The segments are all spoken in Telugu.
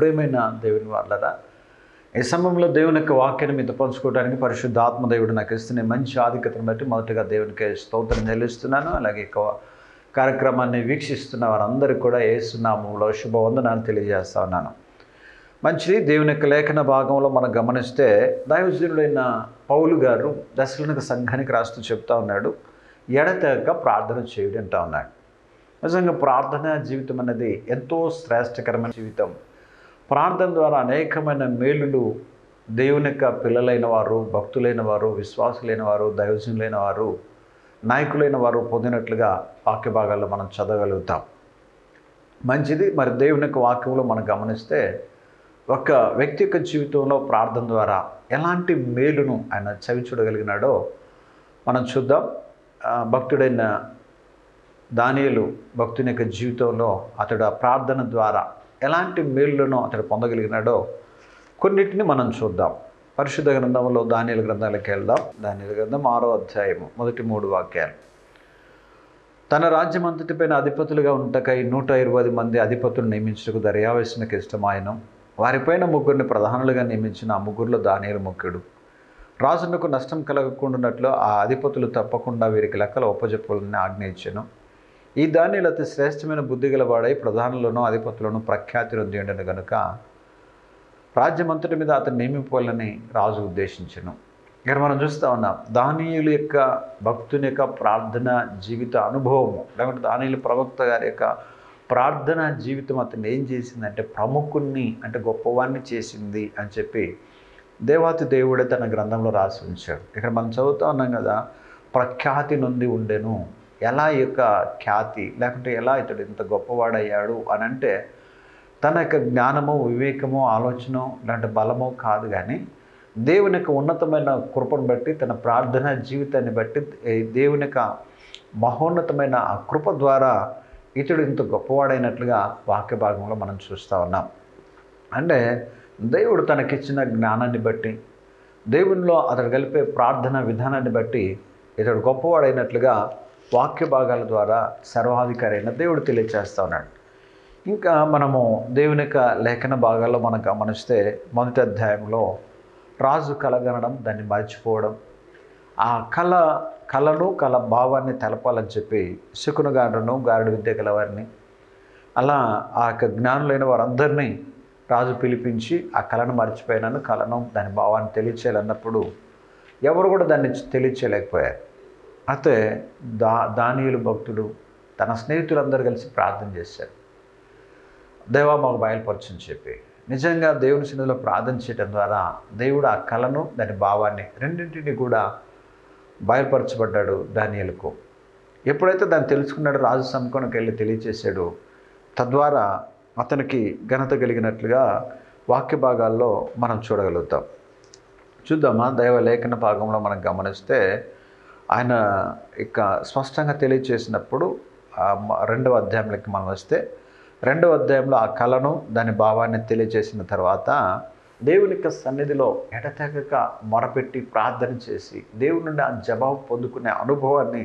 ప్రేమైన దేవుని వాళ్ళరా ఈ సమయంలో దేవుని యొక్క వాక్యాన్ని మీతో పంచుకోవడానికి పరిశుద్ధ ఆత్మ దేవుడు నాకు ఇస్తున్న మంచి ఆధిక్యతను బట్టి మొదటగా దేవునికి స్తోత్రం చెల్లిస్తున్నాను. అలాగే కార్యక్రమాన్ని వీక్షిస్తున్న వారందరికీ కూడా యేసునామములో శుభవందనాలు తెలియజేస్తా ఉన్నాను. మంచిది, దేవుని యొక్క లేఖన భాగంలో మనం గమనిస్తే దైవజనుడైన పౌలు గారు దశలోనిక సంఘానికి రాస్తూ చెప్తా ఉన్నాడు, ఎడతెగక ప్రార్థన చేయుడి అంటా ఉన్నాడు. నిజంగా ప్రార్థనా జీవితం అనేది ఎంతో శ్రేష్టకరమైన జీవితం. ప్రార్థన ద్వారా అనేకమైన మేలులు దేవుని యొక్క పిల్లలైన వారు, భక్తులైన వారు, విశ్వాసులైన వారు, దైవజనులైన వారు, నాయకులైన వారు పొందినట్లుగా వాక్య భాగాల్లో మనం చదవగలుగుతాం. మంచిది, మరి దేవుని యొక్క వాక్యంలో మనం గమనిస్తే ఒక వ్యక్తి యొక్క జీవితంలో ప్రార్థన ద్వారా ఎలాంటి మేలును ఆయన చవి చూడగలిగినాడో మనం చూద్దాం. భక్తుడైన దానియేలు భక్తుని యొక్క జీవితంలో అతడు ఆ ప్రార్థన ద్వారా ఎలాంటి మేలులను అతడు పొందగలిగినాడో కొన్నిటిని మనం చూద్దాం. పరిశుద్ధ గ్రంథంలో దానియేలు గ్రంథాలకు వెళ్దాం. దానియేలు గ్రంథం 6వ అధ్యాయము మొదటి 3 వాక్యాలు. తన రాజ్యం అంతటిపైన అధిపతులుగా ఉంటకై 120 మంది అధిపతులు నియమించుటకు దర్యావేశునికి ఇష్టమాయను. వారిపైన 3 ప్రధానులుగా నియమించిన ఆ 3లో దానియేలు ముఖ్యుడు. రాజునకు నష్టం కలగకుండానట్లు ఆ అధిపతులు తప్పకుండా వీరికి లెక్కలు ఒప్పజెప్పాలని ఆజ్ఞ ఇచ్చాను. ఈ దానియేలు అతి శ్రేష్టమైన బుద్ధి గలవాడై ప్రధానులను అధిపతులను ప్రఖ్యాతి రొందిండెను గనుక రాజ్యమంతటి మీద అతను నియమింపాలని రాజు ఉద్దేశించను. ఇక్కడ మనం చూస్తూ ఉన్నాం దానియేలు యొక్క భక్తుని యొక్క ప్రార్థన జీవిత అనుభవము, లేకుంటే దానియేలు ప్రవక్త గారి యొక్క ప్రార్థనా జీవితం అతను ఏం చేసిందంటే ప్రముఖుణ్ణి, అంటే గొప్పవాణ్ణి చేసింది అని చెప్పి దేవాతి దేవుడే తన గ్రంథంలో రాసి ఉంచాడు. ఇక్కడ మనం చదువుతూ ఉన్నాం కదా, ప్రఖ్యాతి నుండి ఉండెను. ఎలా ఈ యొక్క ఖ్యాతి, లేకుంటే ఎలా ఇతడు ఇంత గొప్పవాడయ్యాడు అని అంటే తన యొక్క జ్ఞానము, వివేకము, ఆలోచన ఇలాంటి బలము కాదు, కానీ దేవుని యొక్క ఉన్నతమైన కృపను బట్టి, తన ప్రార్థనా జీవితాన్ని బట్టి, దేవుని యొక్క మహోన్నతమైన ఆ కృప ద్వారా ఇతడు ఇంత గొప్పవాడైనట్లుగా వాక్య భాగంలో మనం చూస్తూ ఉన్నాం. అంటే దేవుడు తనకిచ్చిన జ్ఞానాన్ని బట్టి, దేవునిలో అతడు కలిపే ప్రార్థన విధానాన్ని బట్టి ఇతడు గొప్పవాడైనట్లుగా వాక్య భాగాల ద్వారా సర్వాధికారి అయిన దేవుడు తెలియచేస్తూ ఉన్నాడు. ఇంకా మనము దేవుని యొక్క లేఖన భాగాల్లో మనం గమనిస్తే మొదటి అధ్యాయంలో రాజు కలగనడం, దాన్ని మర్చిపోవడం, ఆ కళ భావాన్ని తెలపాలని చెప్పి శకును గారుడును గారుడు విద్య గలవారిని, అలా ఆ యొక్క జ్ఞానులైన వారందరినీ రాజు పిలిపించి ఆ కళను మర్చిపోయినాను, కళను దాని భావాన్ని తెలియచేయాలన్నప్పుడు ఎవరు కూడా దాన్ని తెలియచేయలేకపోయారు. అయితే దానియేలు భక్తుడు తన స్నేహితులందరూ కలిసి ప్రార్థన చేశారు, దేవా మాకు బయలుపరచని చెప్పి. నిజంగా దేవుని సన్నిధిలో ప్రార్థన చేయడం ద్వారా దేవుడు ఆ కళను, దాని భావాన్ని రెండింటినీ కూడా బయలుపరచబడ్డాడు దానియేలుకు. ఎప్పుడైతే దాన్ని తెలుసుకున్నాడో రాజు సమూహానికి వెళ్ళి తెలియచేశాడు. తద్వారా అతనికి ఘనత కలిగినట్లుగా వాక్య భాగాల్లో మనం చూడగలుగుతాం. చూద్దామా, దైవ లేఖన భాగంలో మనం గమనిస్తే ఆయన ఇక స్పష్టంగా తెలియచేసినప్పుడు 2వ అధ్యాయంలోకి మనం వస్తే 2వ అధ్యాయంలో ఆ కళను, దాని భావాన్ని తెలియచేసిన తర్వాత దేవుని యొక్క సన్నిధిలో ఎడతెగక మొరపెట్టి ప్రార్థన చేసి దేవుని నుండి ఆ జవాబు పొందుకునే అనుభవాన్ని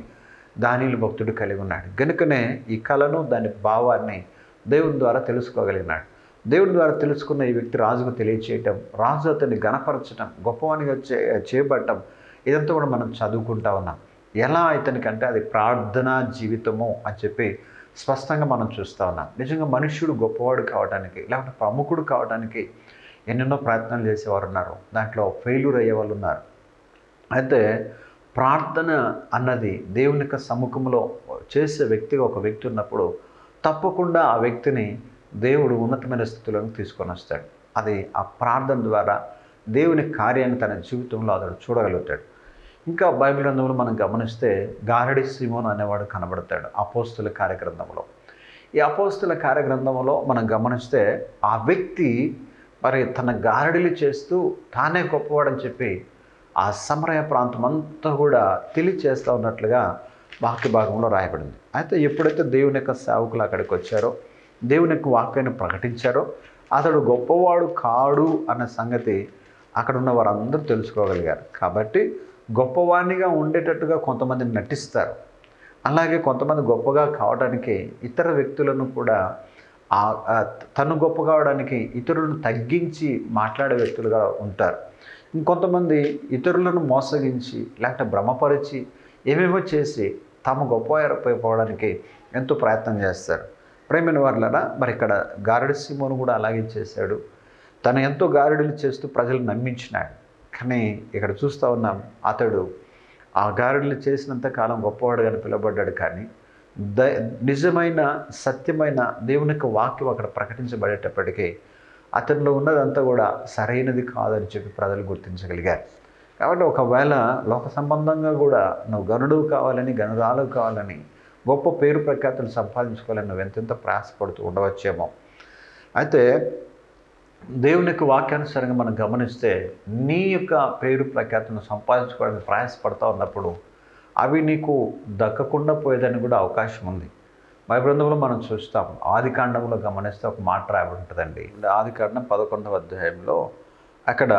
దానియేలు భక్తుడు కలిగి ఉన్నాడు. గనుకనే ఈ కళను, దాని భావాన్ని దేవుని ద్వారా తెలుసుకోగలిగినాడు. దేవుని ద్వారా తెలుసుకున్న ఈ వ్యక్తి రాజుకు తెలియచేయటం, రాజు అతన్ని ఘనపరచడం, గొప్పవానిగా చేయబడటం, ఇదంతా కూడా మనం చదువుకుంటా ఉన్నాం. ఎలా ఇతనికంటే అది ప్రార్థనా జీవితము అని చెప్పి స్పష్టంగా మనం చూస్తూ ఉన్నాం. నిజంగా మనుష్యుడు గొప్పవాడు కావడానికి, లేకపోతే ప్రముఖుడు కావడానికి ఎన్నెన్నో ప్రయత్నాలు చేసేవారు ఉన్నారు, దాంట్లో ఫెయిల్యూర్ అయ్యేవాళ్ళు ఉన్నారు. అయితే ప్రార్థన అన్నది దేవుని యొక్క సముఖంలో చేసే వ్యక్తిగా ఒక వ్యక్తి ఉన్నప్పుడు తప్పకుండా ఆ వ్యక్తిని దేవుడు ఉన్నతమైన స్థితిలోకి తీసుకొని వస్తాడు. అది ఆ ప్రార్థన ద్వారా దేవుని కార్యాన్ని తన జీవితంలో అతడు చూడగలుగుతాడు. ఇంకా బైబిల్ గ్రంథంలో మనం గమనిస్తే గారడి సిమోను అనేవాడు కనబడతాడు అపోస్తుల కార్యగ్రంథంలో. ఈ అపోస్తుల కార్యగ్రంథంలో మనం గమనిస్తే ఆ వ్యక్తి మరి తన గారడీలు చేస్తూ తానే గొప్పవాడని చెప్పి ఆ సమరయ ప్రాంతం అంతా కూడా తెలియచేస్తూ ఉన్నట్లుగా వాక్య భాగంలో రాయబడింది. అయితే ఎప్పుడైతే దేవుని యొక్క సేవకులు అక్కడికి వచ్చారో, దేవుని యొక్క వాక్యాన్ని ప్రకటించారో, అతడు గొప్పవాడు కాడు అన్న సంగతి అక్కడ ఉన్న వారందరూ తెలుసుకోగలిగారు. కాబట్టి గొప్పవాణిగా ఉండేటట్టుగా కొంతమంది నటిస్తారు, అలాగే కొంతమంది గొప్పగా కావడానికి ఇతర వ్యక్తులను కూడా తను గొప్ప కావడానికి ఇతరులను తగ్గించి మాట్లాడే వ్యక్తులుగా ఉంటారు. ఇంకొంతమంది ఇతరులను మోసగించి లేకపోతే భ్రమపరిచి ఏమేమో చేసి తాము గొప్పపోవడానికి ఎంతో ప్రయత్నం చేస్తారు. ప్రేమైన వారలారా, మరి ఇక్కడ గారడి సీమోను కూడా అలాగే చేశాడు. తను ఎంతో గారడీలు చేస్తూ ప్రజలను నమ్మించినాడు. కానీ ఇక్కడ చూస్తూ ఉన్నాం, అతడు ఆ గారడీలు చేసినంత కాలం గొప్పవాడుగానే పిలువబడ్డాడు. కానీ నిజమైన సత్యమైన దేవుని యొక్క వాక్యం అక్కడ ప్రకటించబడేటప్పటికీ అతనిలో ఉన్నదంతా కూడా సరైనది కాదని చెప్పి ప్రజలు గుర్తించగలిగారు. కాబట్టి ఒకవేళ లోక సంబంధంగా కూడా నువ్వు గనుడు కావాలని గనురాలు కావాలని గొప్ప పేరు ప్రఖ్యాతులు సంపాదించుకోవాలని నువ్వు ఎంతెంత ప్రయాసపడుతూ ఉండవచ్చేమో. అయితే దేవుని యొక్క వాక్యానుసారంగా మనం గమనిస్తే నీ యొక్క పేరు ప్రఖ్యాతులను సంపాదించుకోవడానికి ప్రయాసపడతా ఉన్నప్పుడు అవి నీకు దక్కకుండా పోయేదానికి కూడా అవకాశం ఉంది. బైబిల్ మనం చూస్తాం, ఆది కాండంలో గమనిస్తే ఒక మాట రాయబడి ఉంటుందండి. ఆది కాండం 11వ అధ్యాయంలో అక్కడ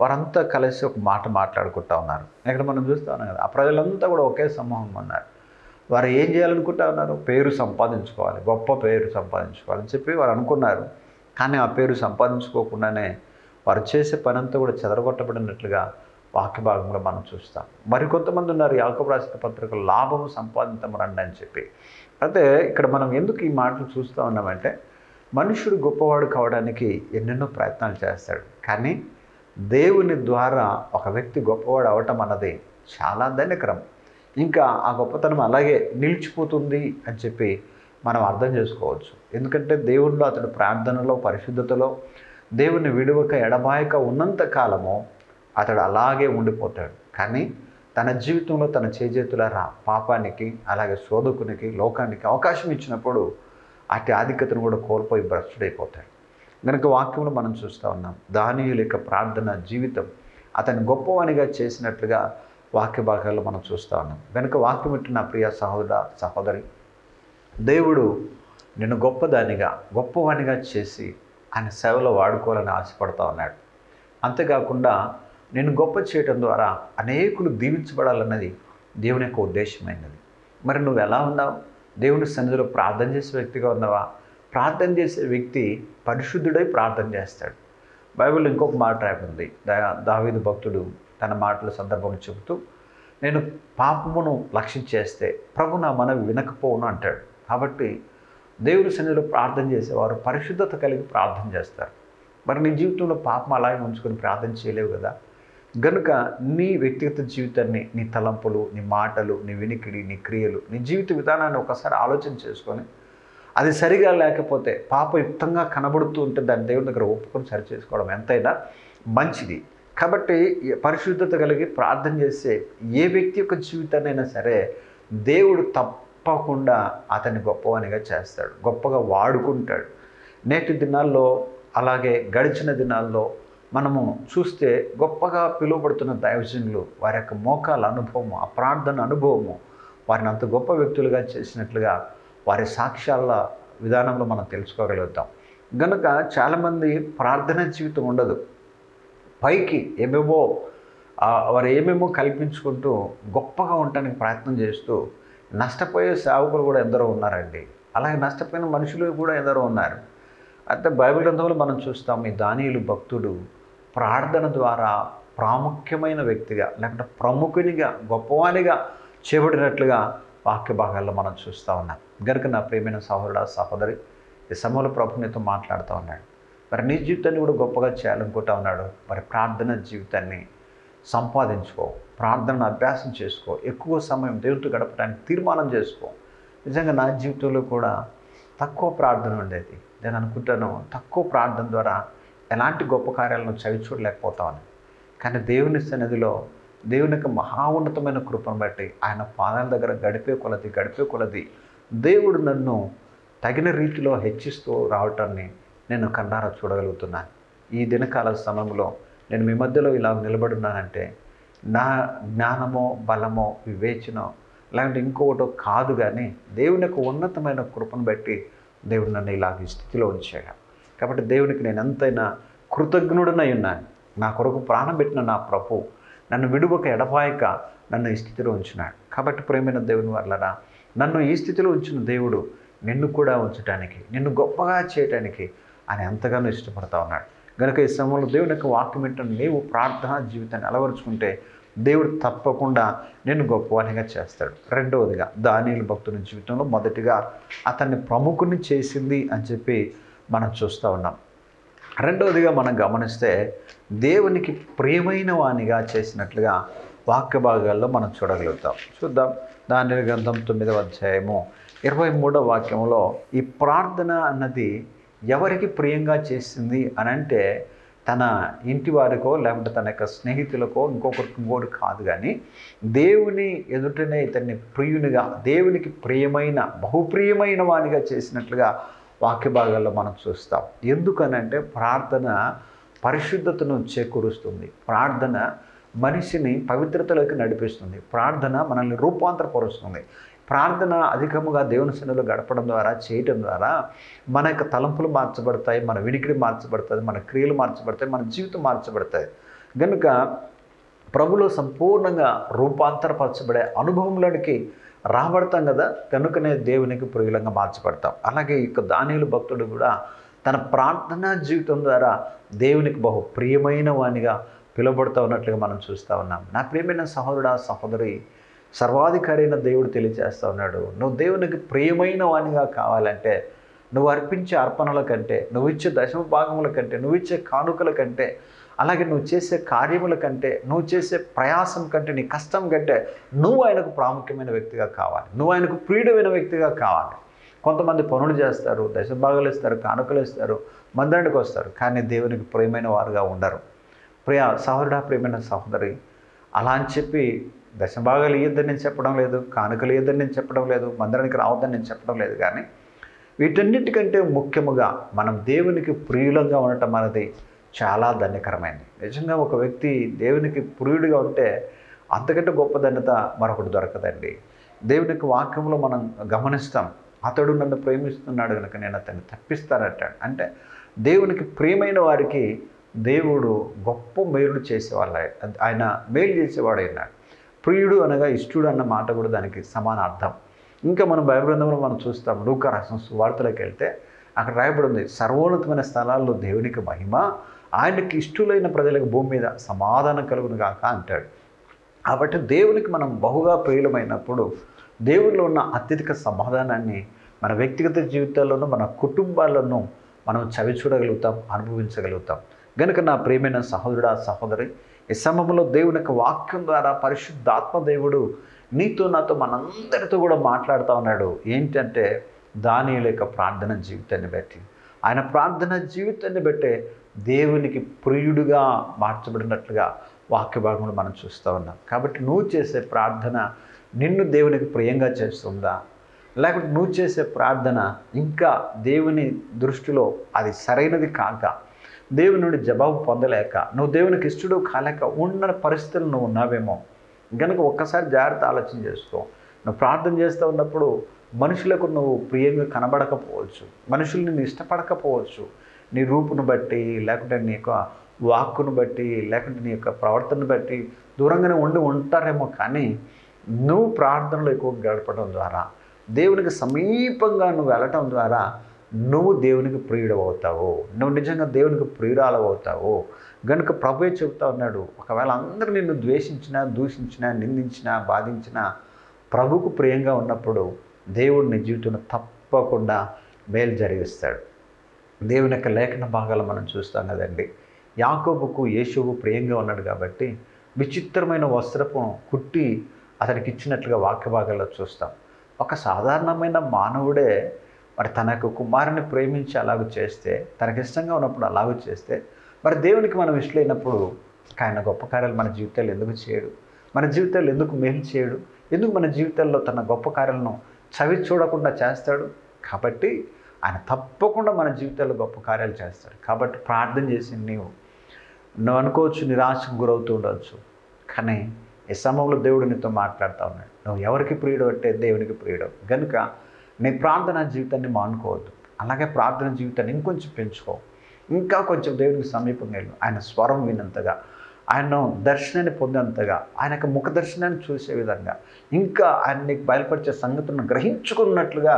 వారంతా కలిసి ఒక మాట మాట్లాడుకుంటూ ఉన్నారు. ఇక్కడ మనం చూస్తూ ఉన్నాం కదా, ఆ ప్రజలంతా కూడా ఒకే సమూహం ఉన్నారు. వారు ఏం చేయాలనుకుంటా ఉన్నారు? పేరు సంపాదించుకోవాలి, గొప్ప పేరు సంపాదించుకోవాలని చెప్పి వారు అనుకున్నారు. కానీ ఆ పేరు సంపాదించుకోకుండానే వారు చేసే పనంతా కూడా చెదరగొట్టబడినట్లుగా వాక్య భాగంలో మనం చూస్తాం. మరికొంతమంది ఉన్నారు, యాకోబు రాసిన పత్రికలు లాభము సంపాదితం రండి అని చెప్పి. అయితే ఇక్కడ మనం ఎందుకు ఈ మాటలు చూస్తూ ఉన్నామంటే, మనుషుడు గొప్పవాడు కావడానికి ఎన్నెన్నో ప్రయత్నాలు చేస్తాడు. కానీ దేవుని ద్వారా ఒక వ్యక్తి గొప్పవాడు అవటం అన్నది చాలా ధన్యకరం. ఇంకా ఆ గొప్పతనం అలాగే నిలిచిపోతుంది అని చెప్పి మనం అర్థం చేసుకోవచ్చు. ఎందుకంటే దేవుణ్ణి అతడు ప్రార్థనలో పరిశుద్ధతలో దేవుని విడువక ఎడబాయక ఉన్నంత కాలము అతడు అలాగే ఉండిపోతాడు. కానీ తన జీవితంలో తన చేజేతులారా పాపానికి అలాగే శోధకునికి లోకానికి అవకాశం ఇచ్చినప్పుడు అటు ఆధిక్యతను కూడా కోల్పోయి భ్రష్టుడైపోతాడు. కనుక వాక్యంలో మనం చూస్తూ ఉన్నాం, దానియుల యొక్క ప్రార్థన జీవితం అతను గొప్పవానిగా చేసినట్లుగా వాక్య భాగాల్లో మనం చూస్తూ ఉన్నాం. కనుక వాక్యం ఇట్టు నా ప్రియ సహోదర సహోదరి, దేవుడు నిన్ను గొప్పవానిగా చేసి ఆయన సేవలో వాడుకోవాలని ఆశపడుతూ ఉన్నాడు. అంతేకాకుండా నేను గొప్ప చేయటం ద్వారా అనేకులు దీవించబడాలన్నది దేవుని యొక్క ఉద్దేశమైనది. మరి నువ్వు ఎలా ఉన్నావు? దేవుని సన్నిధిలో ప్రార్థన చేసే వ్యక్తిగా ఉన్నావా? ప్రార్థన చేసే వ్యక్తి పరిశుద్ధుడై ప్రార్థన చేస్తాడు. బైబిల్లో ఇంకొక మాట రాయబడింది. దావీదు భక్తుడు తన మాటల సందర్భంగా చెబుతూ, నేను పాపమును లక్ష్యం చేస్తే ప్రభు నా మనవి వినకపోవును అంటాడు. కాబట్టి దేవుని సన్నిధిలో ప్రార్థన చేసేవారు పరిశుద్ధత కలిగి ప్రార్థన చేస్తారు. మరి నీ జీవితంలో పాపం అలాగే ఉంచుకొని ప్రార్థన చేయలేవు కదా. గనుక నీ వ్యక్తిగత జీవితాన్ని, నీ తలంపులు, నీ మాటలు, నీ వినికిడి, నీ క్రియలు, నీ జీవిత విధానాన్ని ఒకసారి ఆలోచన చేసుకొని అది సరిగా లేకపోతే పాపయుక్తంగా కనబడుతూ ఉంటే దాన్ని దేవుని దగ్గర ఒప్పుకొని సరి చేసుకోవడం ఎంతైనా మంచిది. కాబట్టి పరిశుద్ధత కలిగి ప్రార్థన చేసే ఏ వ్యక్తి యొక్క జీవితాన్నైనా సరే దేవుడు తప్పకుండా అతన్ని గొప్పవానిగా చేస్తాడు, గొప్పగా వాడుకుంటాడు. నేటి దినాల్లో అలాగే గడిచిన దినాల్లో మనము చూస్తే గొప్పగా పిలువబడుతున్న దైవజనులు వారి యొక్క మోకాల అనుభవము, ఆ ప్రార్థన అనుభవము వారిని అంత గొప్ప వ్యక్తులుగా చేసినట్లుగా వారి సాక్ష్యాల విధానంలో మనం తెలుసుకోగలుగుతాం. గనుక చాలామంది ప్రార్థన జీవితం ఉండదు. పైకి ఏమేమో వారు ఏమేమో కల్పించుకుంటూ గొప్పగా ఉండడానికి ప్రయత్నం చేస్తూ నష్టపోయే సేవకులు కూడా ఎందరో ఉన్నారండి. అలాగే నష్టపోయిన మనుషులు కూడా ఎందరో ఉన్నారు. అయితే బైబిల్ గ్రంథంలో మనం చూస్తాం, ఈ దానియేలు భక్తుడు ప్రార్థన ద్వారా ప్రాముఖ్యమైన వ్యక్తిగా లేకుంటే ప్రముఖునిగా గొప్పవానిగా చేయబడినట్లుగా వాక్య భాగాల్లో మనం చూస్తూ ఉన్నాం. గనుక నా ప్రియమైన సహోదరుడా సహోదరి, ఈ సమూల ప్రభునితో మాట్లాడుతూ ఉన్నాడు. మరి నీ జీవితాన్ని కూడా గొప్పగా చేయాలనుకుంటా ఉన్నాడు. మరి ప్రార్థన జీవితాన్ని సంపాదించుకో, ప్రార్థనను అభ్యాసం చేసుకో, ఎక్కువ సమయం దేవుడితో గడపడానికి తీర్మానం చేసుకో. నిజంగా నా జీవితంలో కూడా తక్కువ ప్రార్థన ఉండేది. నేను అనుకుంటాను తక్కువ ప్రార్థన ద్వారా ఎలాంటి గొప్ప కార్యాలను చవి చూడలేకపోతామని. కానీ దేవుని సన్నిధిలో దేవుని యొక్క మహా ఉన్నతమైన కృపను బట్టి ఆయన పాదాల దగ్గర గడిపే కొలది దేవుడు నన్ను తగిన రీతిలో హెచ్చిస్తూ రావటాన్ని నేను కన్నారా చూడగలుగుతున్నాను. ఈ దినకాల సమయంలో నేను మీ మధ్యలో ఇలా నిలబడున్నానంటే నా జ్ఞానమో బలమో వివేచనో లేదంటే ఇంకొకటో కాదు, కానీ దేవుని యొక్క ఉన్నతమైన కృపను బట్టి దేవుడు నన్ను ఇలాంటి స్థితిలో ఉంచాడు. కాబట్టి దేవునికి నేను ఎంతైనా కృతజ్ఞుడనై ఉన్నాను. నా కొరకు ప్రాణం పెట్టిన నా ప్రభు నన్ను విడువక ఎడబాయక నన్ను ఈ స్థితిలో ఉంచినాడు. కాబట్టి ప్రేమైన దేవుని వల్లరా, నన్ను ఈ స్థితిలో ఉంచిన దేవుడు నిన్ను కూడా ఉంచడానికి, నిన్ను గొప్పగా చేయడానికి ఆయన ఎంతగానో ఇష్టపడతా ఉన్నాడు. గనుక ఈ సమయంలో దేవుని యొక్క వాక్యం ఏంటంటే, నీవు ప్రార్థనా జీవితాన్ని అలవరుచుకుంటే దేవుడు తప్పకుండా నిన్ను గొప్పవానిగా చేస్తాడు. రెండవదిగా, దానియేలు భక్తుని జీవితంలో మొదటిగా అతన్ని ప్రముఖుని చేసింది అని చెప్పి మనం చూస్తూ ఉన్నాం. రెండవదిగా మనం గమనిస్తే, దేవునికి ప్రియమైన వానిగా చేసినట్లుగా వాక్య భాగాల్లో మనం చూడగలుగుతాం. చూద్దాం. దానియేలు గ్రంథం 9వ అధ్యాయము 23వ వాక్యంలో ఈ ప్రార్థన అన్నది ఎవరికి ప్రియంగా చేసింది అని అంటే, తన ఇంటి వారికో లేకుంటే తన యొక్క స్నేహితులకో ఇంకోటి కాదు, కానీ దేవుని ఎదుటనే ఇతన్ని ప్రియునిగా, దేవునికి ప్రియమైన, బహుప్రియమైన వానిగా చేసినట్లుగా వాక్య భాగాల్లో మనం చూస్తాం. ఎందుకనంటే ప్రార్థన పరిశుద్ధతను చేకూరుస్తుంది, ప్రార్థన మనిషిని పవిత్రతలోకి నడిపిస్తుంది, ప్రార్థన మనల్ని రూపాంతరపరుస్తుంది. ప్రార్థన అధికముగా దేవుని సన్నిధిలో గడపడం ద్వారా, చేయటం ద్వారా మన యొక్క తలంపులు మార్చబడతాయి, మన వినికిడి మార్చబడుతుంది, మన క్రియలు మార్చబడతాయి, మన జీవితం మార్చబడతాయి. కనుక ప్రభులో సంపూర్ణంగా రూపాంతరపరచబడే అనుభవంలోనికి రాబడతాం కదా, కనుకనే దేవునికి ప్రియులంగా మార్చబడతాం. అలాగే ఈ యొక్క దానియేలు భక్తుడు కూడా తన ప్రార్థనా జీవితం ద్వారా దేవునికి బహు ప్రియమైన వానిగా పిలువబడుతూ ఉన్నట్లుగా మనం చూస్తూ ఉన్నాం. నా ప్రియమైన సహోదరుడా, సహోదరి, సర్వాధికారి అయిన దేవుడు తెలియజేస్తూ ఉన్నాడు, నువ్వు దేవునికి ప్రియమైన వానిగా కావాలంటే నువ్వు అర్పించే అర్పణల కంటే, నువ్వు ఇచ్చే దశమ భాగముల కంటే, నువ్వు ఇచ్చే కానుకల కంటే, అలాగే నువ్వు చేసే కార్యముల కంటే, నువ్వు చేసే ప్రయాసం కంటే, నీ కష్టం కంటే నువ్వు ఆయనకు ప్రాముఖ్యమైన వ్యక్తిగా కావాలి, నువ్వు ఆయనకు ప్రియుడమైన వ్యక్తిగా కావాలి. కొంతమంది పనులు చేస్తారు, దశమ భాగాలు ఇస్తారు, కానుకలు ఇస్తారు, మందిరానికి వస్తారు, కానీ దేవునికి ప్రియమైన వారుగా ఉండరు. ప్రియ సహోదరుడా, ప్రియమైన సహోదరి, అలా అని చెప్పి దశమ భాగాలు ఇవ్వద్దని నేను చెప్పడం లేదు, కానుకలు ఇవ్వద్దని నేను చెప్పడం లేదు, మందిరానికి రావద్దని నేను చెప్పడం లేదు, కానీ వీటన్నిటికంటే ముఖ్యముగా మనం దేవునికి ప్రియులంగా ఉండటం అనేది చాలా ధన్యకరమైనది. నిజంగా ఒక వ్యక్తి దేవునికి ప్రియుడిగా ఉంటే అంతకంటే గొప్ప ధన్యత మరొకటి దొరకదండి. దేవునికి వాక్యంలో మనం గమనిస్తాం, అతడు నన్ను ప్రేమిస్తున్నాడు కనుక నేను అతన్ని తప్పిస్తానంటాడు. అంటే దేవునికి ప్రియమైన వారికి దేవుడు గొప్ప మేలు చేసేవాళ్ళు, ఆయన మేలు చేసేవాడు అయినాడు. ప్రియుడు అనగా ఇష్టుడు అన్న మాట కూడా దానికి సమాన అర్థం. ఇంకా మనం బైబిల్ గ్రంథంలో మనం చూస్తాం, లూకా రాసిన సువార్తలోకి వెళ్తే అక్కడ రాయబడి ఉంది, సర్వోన్నతమైన స్థలాల్లో దేవునికి మహిమ, ఆయనకి ఇష్టులైన ప్రజలకు భూమి మీద సమాధానం కలుగును కాక అంటాడు. కాబట్టి దేవునికి మనం బహుగా ప్రియులమైనప్పుడు దేవుడిలో ఉన్న అత్యధిక సమాధానాన్ని మన వ్యక్తిగత జీవితాల్లోనూ, మన కుటుంబాల్లోనూ మనం చవి చూడగలుగుతాం, అనుభవించగలుగుతాం. గనుక నా ప్రియమైన సహోదరుడా, సహోదరి, ఈ సమయంలో దేవుని యొక్క వాక్యం ద్వారా పరిశుద్ధాత్మ దేవుడు నీతో, నాతో, మనందరితో కూడా మాట్లాడుతూ ఉన్నాడు. ఏంటంటే దానియేలు యొక్క ప్రార్థన జీవితాన్ని బట్టి, ఆయన ప్రార్థన జీవితాన్ని బట్టే దేవునికి ప్రియుడిగా మార్చబడినట్లుగా వాక్య భాగంలో మనం చూస్తూ ఉన్నాం. కాబట్టి నువ్వు చేసే ప్రార్థన నిన్ను దేవునికి ప్రియంగా చేస్తుందా, లేకపోతే నువ్వు చేసే ప్రార్థన ఇంకా దేవుని దృష్టిలో అది సరైనది కాక, దేవుని నుండి జవాబు పొందలేక, నువ్వు దేవునికి ఇష్టడు కాలేక ఉన్న పరిస్థితులు నువ్వు ఉన్నావేమో. కనుక ఒక్కసారి జాగ్రత్త ఆలోచన చేసుకో. నువ్వు ప్రార్థన చేస్తూ ఉన్నప్పుడు మనుషులకు నువ్వు ప్రియంగా కనబడకపోవచ్చు, మనుషులు నిన్ను ఇష్టపడకపోవచ్చు. నీ రూపును బట్టి, లేకుంటే నీ యొక్క వాక్కును బట్టి, లేకుంటే నీ యొక్క ప్రవర్తనను బట్టి దూరంగానే ఉండి ఉంటారేమో, కానీ నువ్వు ప్రార్థనలో ఎక్కువ గడపడం ద్వారా, దేవునికి సమీపంగా నువ్వు వెళ్ళటం ద్వారా నువ్వు దేవునికి ప్రియుడు అవుతావు, నువ్వు నిజంగా దేవునికి ప్రియురాలవుతావు. కనుక ప్రభువే చెబుతా ఉన్నాడు, ఒకవేళ అందరూ నిన్ను ద్వేషించినా, దూషించినా, నిందించినా, బాధించినా, ప్రభుకు ప్రియంగా ఉన్నప్పుడు దేవుడు నీ జీవితంలో తప్పకుండా మేలు జరిగిస్తాడు. దేవుని యొక్క లేఖన భాగాలు మనం చూస్తాం కదండి, యాకోబుకు యేషూవు ప్రియంగా ఉన్నాడు కాబట్టి విచిత్రమైన వస్త్రపును కుట్టి అతనికి ఇచ్చినట్లుగా వాక్య భాగాల్లో చూస్తాం. ఒక సాధారణమైన మానవుడే మరి తన యొక్క కుమారుని ప్రేమించి అలాగూ చేస్తే, తనకిష్టంగా ఉన్నప్పుడు అలాగూ చేస్తే, మరి దేవునికి మనం ఇష్టమైనప్పుడు ఆయన గొప్ప కార్యాలు మన జీవితాలు ఎందుకు చేయడు, మన జీవితాలు ఎందుకు మేలు చేయడు, ఎందుకు మన జీవితాల్లో తన గొప్ప కార్యాలను చవి చూడకుండా చేస్తాడు? కాబట్టి ఆయన తప్పకుండా మన జీవితాల్లో గొప్ప కార్యాలు చేస్తాడు. కాబట్టి ప్రార్థన చేసి నువ్వు అనుకోవచ్చు, నిరాశకు గురవుతూ ఉండవచ్చు, కానీ ఈ సమయంలో దేవుడు నీతో మాట్లాడుతూ ఉన్నాడు. నువ్వు ఎవరికి ప్రియుడు అంటే దేవునికి ప్రియుడు. కనుక నీ ప్రార్థనా జీవితాన్ని మానుకోవద్దు, అలాగే ప్రార్థన జీవితాన్ని ఇంకొంచెం పెంచుకో, ఇంకా కొంచెం దేవునికి సమీపంగా వెళ్ళు. ఆయన స్వరం వినంతగా, ఆయన దర్శనాన్ని పొందేంతగా, ఆయన యొక్క ముఖ దర్శనాన్ని చూసే విధంగా, ఇంకా ఆయన నీకు బయలుపరిచే సంగతులను గ్రహించుకున్నట్లుగా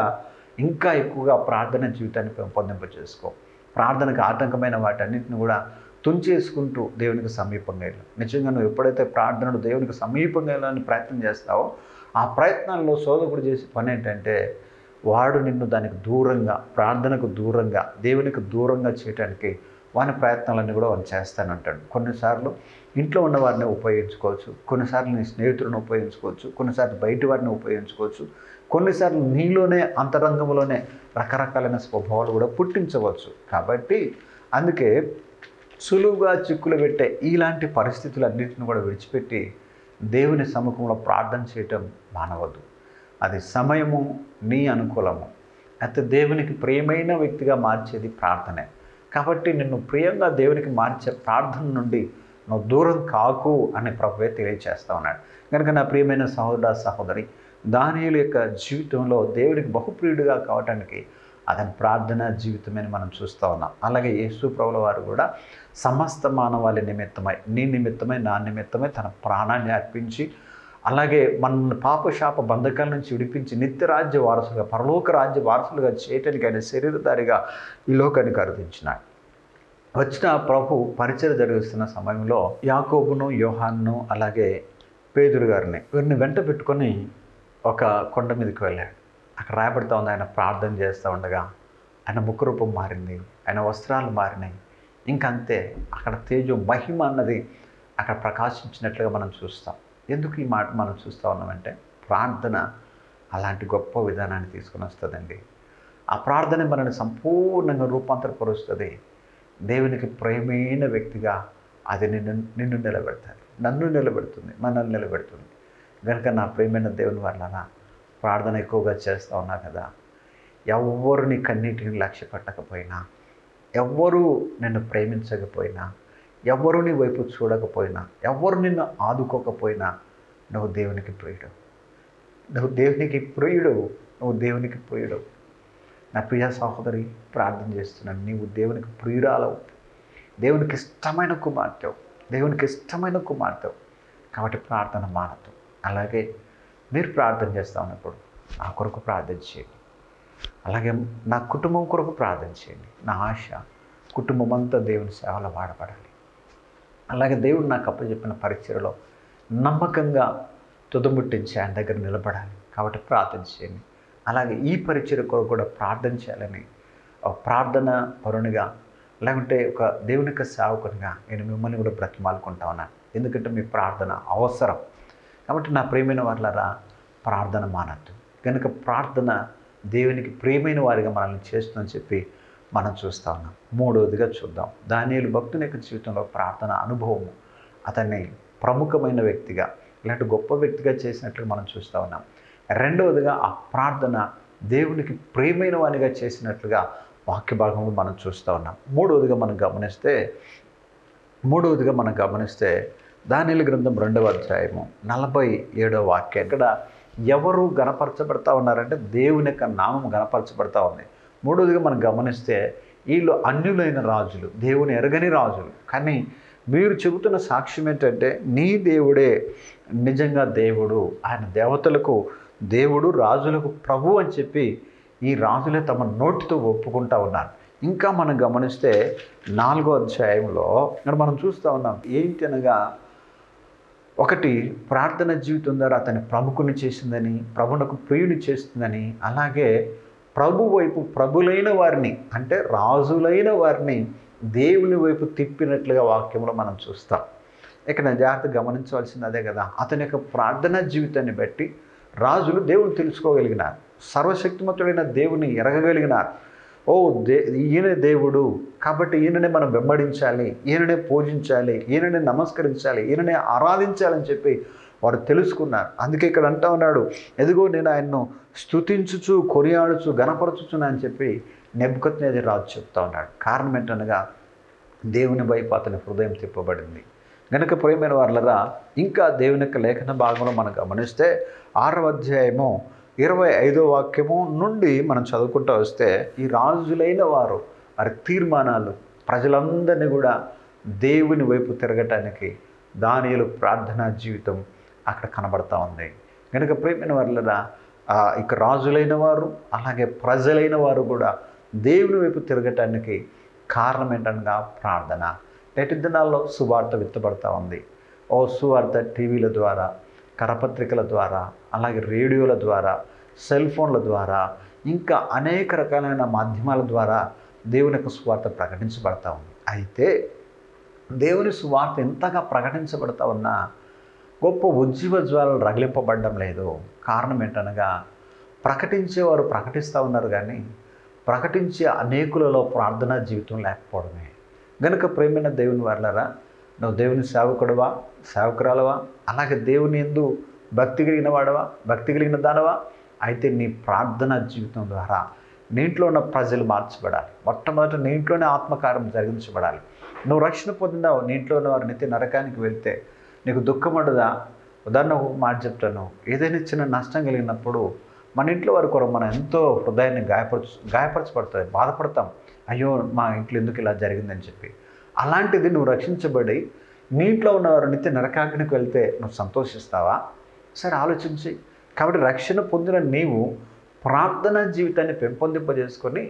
ఇంకా ఎక్కువగా ప్రార్థన జీవితాన్ని పెంపొందింపజేసుకో. ప్రార్థనకు ఆటంకమైన వాటన్నిటిని కూడా తుంచేసుకుంటూ దేవునికి సమీపంగా వెళ్ళాలి. నిజంగా నువ్వు ఎప్పుడైతే ప్రార్థనలు దేవునికి సమీపంగా వెళ్ళాలని ప్రయత్నం చేస్తావో ఆ ప్రయత్నంలో సోదకుడు చేసే పని ఏంటంటే వాడు నిన్ను దానికి దూరంగా, ప్రార్థనకు దూరంగా, దేవునికి దూరంగా చేయడానికి వాని ప్రయత్నాలన్నీ కూడా వాడు చేస్తానంటాడు. కొన్నిసార్లు ఇంట్లో ఉన్న వారిని ఉపయోగించుకోవచ్చు, కొన్నిసార్లు నీ స్నేహితులను ఉపయోగించుకోవచ్చు, కొన్నిసార్లు బయటి వారిని ఉపయోగించుకోవచ్చు, కొన్నిసార్లు నీలోనే అంతరంగంలోనే రకరకాలైన స్వభావాలు కూడా పుట్టించవచ్చు. కాబట్టి అందుకే సులువుగా చిక్కులు పెట్టే ఇలాంటి పరిస్థితులన్నింటిని కూడా విడిచిపెట్టి దేవుని సముఖంలో ప్రార్థన చేయటం మానవద్దు. అది సమయము నీ అనుకూలము. అయితే దేవునికి ప్రియమైన వ్యక్తిగా మార్చేది ప్రార్థనే. కాబట్టి నిన్ను ప్రియంగా దేవునికి మార్చే ప్రార్థన నుండి నువ్వు దూరం కాకు అని ప్రభువే తెలియజేస్తా ఉన్నాడు. కనుక నా ప్రియమైన సహోదర సహోదరి, దానియేలు యొక్క జీవితంలో దేవునికి బహుప్రియుడిగా కావటానికి అతని ప్రార్థన జీవితమే మనం చూస్తూ ఉన్నాం. అలాగే యేసు ప్రభుల వారు కూడా సమస్త మానవాళి నిమిత్తమై, నీ నిమిత్తమై, నా నిమిత్తమై తన ప్రాణాన్ని అర్పించి, అలాగే మన పాపశాప బంధకాల నుంచి విడిపించి నిత్యరాజ్య వారసులుగా, పరలోక రాజ్య వారసులుగా చేయటానికి ఆయన శరీరధారిగా ఈ లోకానికి అర్థించినాడు. వచ్చిన ప్రభు పరిచయం జరుగుతున్న సమయంలో యాకోబును, యోహాన్ను, అలాగే పేదురు గారిని వీరిని వెంట పెట్టుకొని ఒక కొండ మీదకి వెళ్ళాడు. అక్కడ రాయబడతా ఉంది, ఆయన ప్రార్థన చేస్తూ ఉండగా ఆయన ముఖరూపం మారింది, ఆయన వస్త్రాలు మారినాయి. ఇంకంతే, అక్కడ తేజం మహిమ అన్నది అక్కడ ప్రకాశించినట్లుగా మనం చూస్తాం. ఎందుకు ఈ మాట మనం చూస్తూ ఉన్నామంటే ప్రార్థన అలాంటి గొప్ప విధానాన్ని తీసుకుని వస్తుందండి. ఆ ప్రార్థన మనల్ని సంపూర్ణంగా రూపాంతరపరుస్తుంది. దేవునికి ప్రేమైన వ్యక్తిగా అది నిన్ను నిలబెడుతుంది, నన్ను నిలబెడుతుంది, మనల్ని నిలబెడుతుంది. కనుక నా ప్రేమైన దేవుని వలన ప్రార్థన ఎక్కువగా చేస్తూ ఉన్నా కదా, ఎవ్వరు నీ కన్నీటిని లక్ష్య పెట్టకపోయినా, ఎవ్వరూ నిన్ను ప్రేమించకపోయినా, ఎవ్వరూ నీ వైపు చూడకపోయినా, ఎవ్వరు నిన్ను ఆదుకోకపోయినా నువ్వు దేవునికి ప్రియుడు, నువ్వు దేవునికి ప్రియుడు, నువ్వు దేవునికి ప్రియుడు. నా ప్రియ సహోదరి, ప్రార్థన చేస్తున్నాను, నీవు దేవునికి ప్రియురాలవు, దేవునికి ఇష్టమైన కుమార్తెవు, దేవునికి ఇష్టమైన కుమార్తెవు. కాబట్టి ప్రార్థన మానదు. అలాగే మీరు ప్రార్థన చేస్తూ ఉన్నప్పుడు నా కొరకు ప్రార్థన చేయండి, అలాగే నా కుటుంబం కొరకు ప్రార్థన చేయండి. నా ఆశ కుటుంబం అంతా దేవుని సేవలో వాడబడాలి. అలాగే దేవుడు నాకు అప్పచెప్పిన పరిచర్యలో నమ్మకంగా తుదముట్టించి ఆయన దగ్గర నిలబడాలి. కాబట్టి ప్రార్థన చేయండి. అలాగే ఈ పరిచర్య కొరకు కూడా ప్రార్థన చేయాలని ప్రార్థన పరునిగా, లేకుంటే ఒక దేవుని యొక్క సేవకునిగా నేను మిమ్మల్ని కూడా బ్రతిమాలుకుంటా ఉన్నాను. ఎందుకంటే మీ ప్రార్థన అవసరం. కాబట్టి నా ప్రియమైన వారులారా, ప్రార్థన మానద్దు. కనుక ప్రార్థన దేవునికి ప్రియమైన వారిగా మనల్ని చేస్తుందని చెప్పి మనం చూస్తా ఉన్నాం. మూడవదిగా చూద్దాం, దానియేలు భక్తుని యొక్క జీవితంలో ప్రార్థన అనుభవము అతన్ని ప్రముఖమైన వ్యక్తిగా, ఇలాంటి గొప్ప వ్యక్తిగా చేసినట్లు మనం చూస్తూ ఉన్నాం. రెండవదిగా ఆ ప్రార్థన దేవునికి ప్రియమైన వారిగా చేసినట్లుగా వాక్య భాగంలో మనం చూస్తూ ఉన్నాం. మూడవదిగా మనం గమనిస్తే దానియేలు గ్రంథం 2వ అధ్యాయము 47వ వాక్యం, ఇక్కడ ఎవరు గణపరచబడతా ఉన్నారంటే దేవుని యొక్క నామం గణపరచబడతా ఉంది. మూడవదిగా మనం గమనిస్తే వీళ్ళు అన్యులైన రాజులు, దేవుని ఎరగని రాజులు, కానీ మీరు చెబుతున్న సాక్ష్యం ఏంటంటే నీ దేవుడే నిజంగా దేవుడు, ఆయన దేవతలకు దేవుడు, రాజులకు ప్రభు అని చెప్పి ఈ రాజులే తమ నోటితో ఒప్పుకుంటా ఉన్నారు. ఇంకా మనం గమనిస్తే 4వ అధ్యాయంలో ఇక్కడ మనం చూస్తూ ఉన్నాం ఏంటనగా, ఒకటి ప్రార్థన జీవితం ద్వారా అతని ప్రభుకుని చేసిందని, ప్రభునకు ప్రియుని చేస్తుందని, అలాగే ప్రభు వైపు ప్రభులైన వారిని అంటే రాజులైన వారిని దేవుని వైపు తిప్పినట్లుగా వాక్యంలో మనం చూస్తాం. ఇక్కడ జాగ్రత్తగా గమనించవలసింది అదే కదా, అతని యొక్క ప్రార్థనా జీవితాన్ని బట్టి రాజులు దేవుని తెలుసుకోగలిగినారు, సర్వశక్తిమంతుడైన దేవుని ఎరగగలిగినారు. ఈయన దేవుడు కాబట్టి ఈయననే మనం వెంబడించాలి, ఈయననే పూజించాలి, ఈయననే నమస్కరించాలి, ఈయననే ఆరాధించాలని చెప్పి వారు తెలుసుకున్నారు. అందుకే ఇక్కడ అంటా ఉన్నాడు, ఎదిగో నేను ఆయన్ను స్తుతించుచు, కొనియాడుచు, గణపరచుచున్నా అని చెప్పి నెబుకద్నెజరు రాజు చెప్తా ఉన్నాడు. కారణం ఏంటనగా దేవుని వైపు అతని హృదయం తిప్పబడింది. గనక ప్రియమైన వారులరా, ఇంకా దేవుని యొక్క లేఖన భాగంలో మనం గమనిస్తే 6వ అధ్యాయము 25వ వాక్యము నుండి మనం చదువుకుంటూ వస్తే ఈ రాజులైన వారు వారి తీర్మానాలు ప్రజలందరినీ కూడా దేవుని వైపు తిరగటానికి దానియేలు ప్రార్థనా జీవితం అక్కడ కనబడతా ఉంది. కనుక ప్రియమైన వారులరా, ఇక రాజులైన వారు అలాగే ప్రజలైన వారు కూడా దేవుని వైపు తిరగటానికి కారణం ఏంటనగా ప్రార్థన. నేటి దినాల్లో సువార్త విత్తబడతా ఉంది. ఓ సువార్త టీవీల ద్వారా, కరపత్రికల ద్వారా, అలాగే రేడియోల ద్వారా, సెల్ ఫోన్ల ద్వారా, ఇంకా అనేక రకాలైన మాధ్యమాల ద్వారా దేవుని యొక్క సువార్త ప్రకటించబడతా ఉంది. అయితే దేవుని సువార్త ఎంతగా ప్రకటించబడతా ఉన్నా గొప్ప ఉజ్జీవ జ్వాలలు రగిలింపబడడం లేదు. కారణం ఏంటనగా ప్రకటించేవారు ప్రకటిస్తూ ఉన్నారు, కానీ ప్రకటించే అనేకులలో ప్రార్థనా జీవితం లేకపోవడమే. గనుక ప్రేమైన దేవుని వారలారా, నువ్వు దేవుని సేవకుడవా, సేవకురాలవా, అలాగే దేవుని యందు భక్తి కలిగిన వాడవా, భక్తి కలిగిన దానవా, అయితే నీ ప్రార్థనా జీవితం ద్వారా నీంట్లో ఉన్న ప్రజలు మార్చబడాలి. మొట్టమొదట నీంట్లోనే ఆత్మకారం జరిగించబడాలి. నువ్వు రక్షణ పొందినావు, నీంట్లో ఉన్న వారు నిత్య నరకానికి వెళ్తే నీకు దుఃఖం ఉండదా? ఉదాహరణకు మాట చెప్తాను, ఏదైనా చిన్న నష్టం కలిగినప్పుడు మన ఇంట్లో వారి కొరకు మనం ఎంతో హృదయాన్ని గాయపరచబడుతుంది, బాధపడతాం. అయ్యో మా ఇంట్లో ఎందుకు ఇలా జరిగిందని చెప్పి. అలాంటిది నువ్వు రక్షించబడి నీ ఇంట్లో ఉన్నవారు నిత్య నరకాగ్నికి వెళ్తే నువ్వు సంతోషిస్తావా? సరే ఆలోచించి. కాబట్టి రక్షణ పొందిన నీవు ప్రార్థనా జీవితాన్ని పెంపొందింపజేసుకొని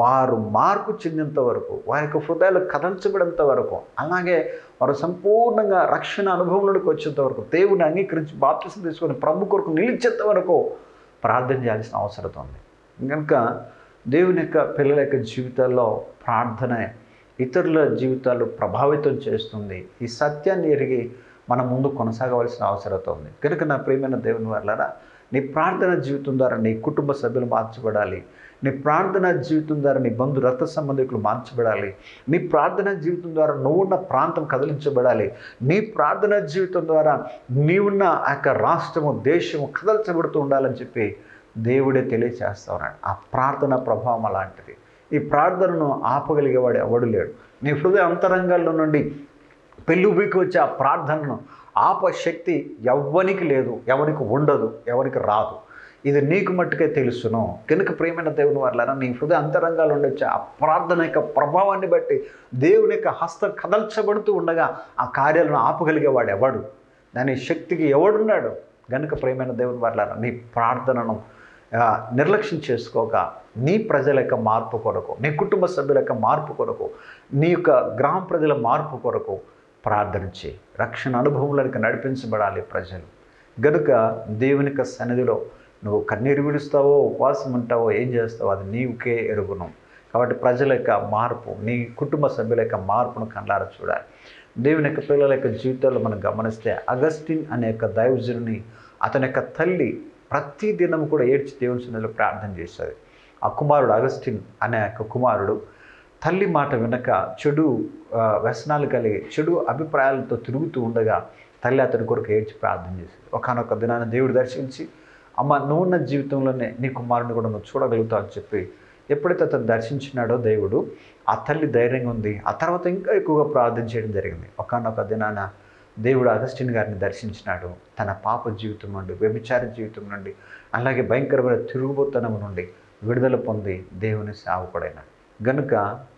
వారు మార్పు చెందేంత వరకు, వారి యొక్క హృదయాలు కదల్చబడేంత వరకు, అలాగే వారు సంపూర్ణంగా రక్షణ అనుభవంలోకి వచ్చేంత వరకు, దేవుని అంగీకరించి బాప్తిసం తీసుకొని ప్రభు కొరకు నిలిచేంత వరకు ప్రార్థన చేయాల్సిన అవసరం ఉంది. కనుక దేవుని యొక్క పిల్లల యొక్క జీవితాల్లో ప్రార్థన ఇతరుల జీవితాలు ప్రభావితం చేస్తుంది. ఈ సత్యాన్ని ఎరిగి మనం ముందు కొనసాగవలసిన అవసరం ఉంది. కనుక నా ప్రియమైన దేవుని వారలారా, నీ ప్రార్థనా జీవితం ద్వారా నీ కుటుంబ సభ్యులు మార్చబడాలి. నీ ప్రార్థనా జీవితం ద్వారా నీ బంధు రక్త సంబంధికులు మార్చబడాలి. నీ ప్రార్థనా జీవితం ద్వారా నువ్వున్న ప్రాంతం కదిలించబడాలి. నీ ప్రార్థనా జీవితం ద్వారా నీవున్న ఆ యొక్క రాష్ట్రము, దేశము కదల్చబడుతూ ఉండాలని చెప్పి దేవుడే తెలియచేస్తా ఉన్నాడు. ఆ ప్రార్థన ప్రభావం అలాంటిది. ఈ ప్రార్థనను ఆపగలిగేవాడు ఎవడు లేడు. నీ హృదయ అంతరంగాల్లో నుండి పెళ్ళుబీకి వచ్చే ఆ ప్రార్థనను ఆపశక్తి ఎవరికి లేదు, ఎవరికి ఉండదు, ఎవరికి రాదు. ఇది నీకు మట్టుకే తెలుసును. కనుక ప్రేమైన దేవుని వారలారా, నీ హృదయ అంతరంగాలు ఉండొచ్చు. ఆ ప్రార్థన యొక్క ప్రభావాన్ని బట్టి దేవుని యొక్క హస్తం కదల్చబడుతూ ఉండగా ఆ కార్యాలను ఆపగలిగేవాడు ఎవడు? దాని శక్తికి ఎవడున్నాడు? కనుక ప్రేమైన దేవుని వారలారా, నీ ప్రార్థనను నిర్లక్ష్యం చేసుకోక నీ ప్రజల యొక్క మార్పు కొరకు, నీ కుటుంబ సభ్యుల యొక్క మార్పు కొరకు, నీ యొక్క గ్రామ ప్రజల మార్పు కొరకు ప్రార్థించి రక్షణ అనుభవంలోకి నడిపించబడాలి ప్రజలు. గనుక దేవుని యొక్క సన్నిధిలో నువ్వు కన్నీరు విడుస్తావో, ఉపవాసం ఉంటావో, ఏం చేస్తావో అది నీవుకే ఎరుగును. కాబట్టి ప్రజల యొక్క మార్పు, నీ కుటుంబ సభ్యుల యొక్క మార్పును కళ్ళారా చూడాలి. దేవుని యొక్క పిల్లల యొక్క జీవితాల్లో మనం గమనిస్తే అగస్టిన్ అనే యొక్క దైవజనుని, అతని యొక్క తల్లి ప్రతి దినం కూడా ఏడ్చి దేవుని సన్నిధిలో ప్రార్థన చేసేది. ఆ కుమారుడు అగస్టిన్ అనే యొక్క కుమారుడు తల్లి మాట వినక చెడు వ్యసనాలు కలిగి చెడు అభిప్రాయాలతో తిరుగుతూ ఉండగా తల్లి అతడి కొరకు ఏడ్చి ప్రార్థన చేసేది. ఒకానొక దినాన్ని దేవుడు దర్శించి, అమ్మ నువ్వున్న జీవితంలోనే నీ కుమారుని కూడా నువ్వు చూడగలుగుతావు అని చెప్పి ఎప్పుడైతే అతను దర్శించినాడో దేవుడు, ఆ తల్లి ధైర్యంగా ఉంది. ఆ తర్వాత ఇంకా ఎక్కువగా ప్రార్థన చేయడం జరిగింది. ఒకానొక దినాన దేవుడు అగస్టిన్ గారిని దర్శించినాడు. తన పాప జీవితం నుండి, వ్యభిచార జీవితం నుండి, అలాగే భయంకరమైన తిరుగుబోతనం నుండి విడుదల పొంది దేవుని సేవకుడైనాడు. గనుక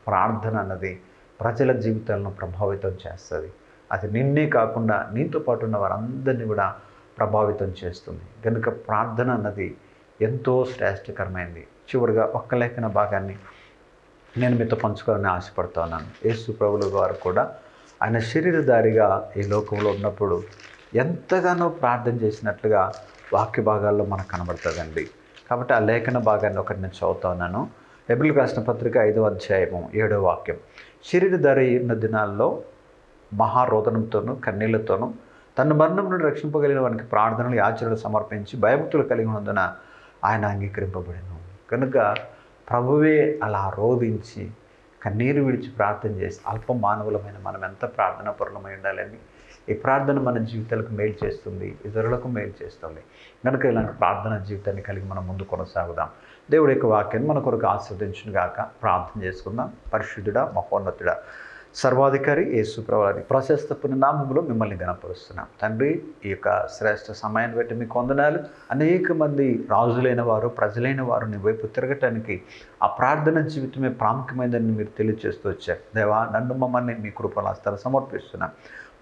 ప్రార్థన అన్నది ప్రజల జీవితాలను ప్రభావితం చేస్తుంది. అది నిన్నే కాకుండా నీతో పాటు ఉన్న వారందరినీ కూడా ప్రభావితం చేస్తుంది. గనుక ప్రార్థన అన్నది ఎంతో శ్రేష్టకరమైనది. చివరిగా ఒక్క లేఖన భాగాన్ని నేను మీతో పంచుకోవాలని ఆశపడుతున్నాను. యేసు ప్రభువుల వారు కూడా ఆయన శరీరధారిగా ఈ లోకంలో ఉన్నప్పుడు ఎంతగానో ప్రార్థన చేసినట్లుగా వాక్య భాగాల్లో మనకు కనబడుతుందండి. కాబట్టి ఆ లేఖన భాగాన్ని ఒకటి నేను చదువుతున్నాను. బైబిల్ రాసిన పత్రిక 5వ అధ్యాయము 7వ వాక్యం. శరీరధారి ఉన్న దినాల్లో మహారోదనంతోనూ కన్నీళ్లతోనూ తన మరణం నుండి రక్షింపగలిగిన వానికి ప్రార్థనలు యాచనలు సమర్పించి భయభక్తులు కలిగి ఉన్నందున ఆయన అంగీకరింపబడెను. కనుక ప్రభువే అలా రోధించి కన్నీరు విడిచి ప్రార్థన చేసి అల్ప మానవులమైన మనం ఎంత ప్రార్థనా పరులమై ఉండాలని. ఈ ప్రార్థన మన జీవితాలకు మేలు చేస్తుంది, ఇతరులకు మేలు చేస్తుంది. కనుక ఇలాంటి ప్రార్థనా జీవితాన్ని కలిగి మనం ముందు కొనసాగుదాం. దేవుడి యొక్క వాక్యాన్ని మన కొరకు ఆశీర్వదించును గాక. ప్రార్థన చేసుకుందాం. పరిశుద్ధుడా, మహోన్నతుడా, సర్వాధికారి యేసు ప్రభువారి ప్రశస్త పుణ్యనామములో మిమ్మల్ని గణపరుస్తున్నాం తండ్రి. ఈ యొక్క శ్రేష్ఠ సమయాన్ని బట్టి మీకు వందనాలు. అనేక మంది రాజులైన వారు, ప్రజలైన వారు నీ వైపు తిరగటానికి ఆ ప్రార్థన జీవితమే ప్రాముఖ్యమైనదని మీరు తెలియజేస్తూ వచ్చారు. దేవా, నన్ను మమ్మల్ని మీ కృపలాస్తాను సమర్పిస్తున్నాం.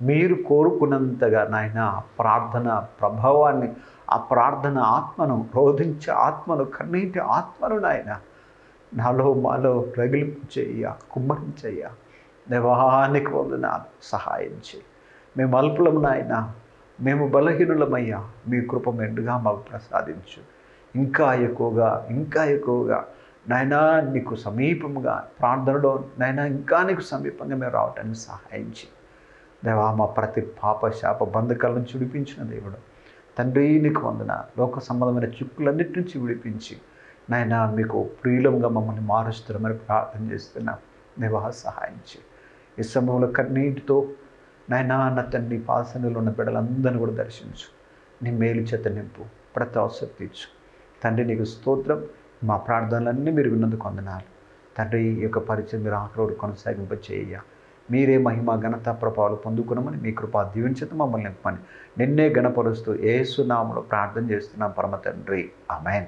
మీరు కోరుకున్నంతగా నాయన ప్రార్థన ప్రభావాన్ని, ఆ ఆ ప్రార్థన ఆత్మను, రోధించే ఆత్మను, కన్నీటి ఆత్మను నాయన నాలో మాలో రగిలింపు చెయ్య, కుమ్మరించయ్యా. దేవానికి వందనాలు. సహాయం చేయి. మేము అల్పులము నాయన, మేము బలహీనులమయ్యా. మీ కృప మెండుగా మాకు ప్రసాదించు. ఇంకా ఎక్కువగా నాయనా నీకు సమీపంగా ప్రార్థనలో నాయన ఇంకా నీకు సమీపంగా మేము రావడానికి సహాయం చేయి. దేవా మా ప్రతి పాప శాప బంధకాలను విడిపించిన దేవుడు తండ్రి నీకు వందన. లోక సంబంధమైన చిక్కులన్నిటి నుంచి విడిపించి నాయన మీకు ప్రియులంగా మమ్మల్ని మారుస్తున్నామని ప్రార్థన చేస్తున్నాం. దేవా సహాయం చేయి. ఈ సమయంలో కన్నీటితో నాయన నా తండ్రి పాసనలో ఉన్న బిడ్డలందరినీ కూడా దర్శించు. నీ మేలు చేత నింపు. ప్రతి అవసరం తీర్చు తండ్రి. నీకు స్తోత్రం. మా ప్రార్థనలన్నీ మీరు విన్నందుకు వందనాలు తండ్రి. ఈ యొక్క పరిచయం మీరు ఆఖరి కొనసాగింపచేయ. మీరే మహిమ ఘనత ప్రభావాలు పొందుకున్నామని మీ కృపా దీవించత మమ్మల్ని నింపమని నిన్నే గణపరుస్తూ యేసు నామములో ప్రార్థన చేస్తున్నాం పరమ తండ్రి. ఆమేన్.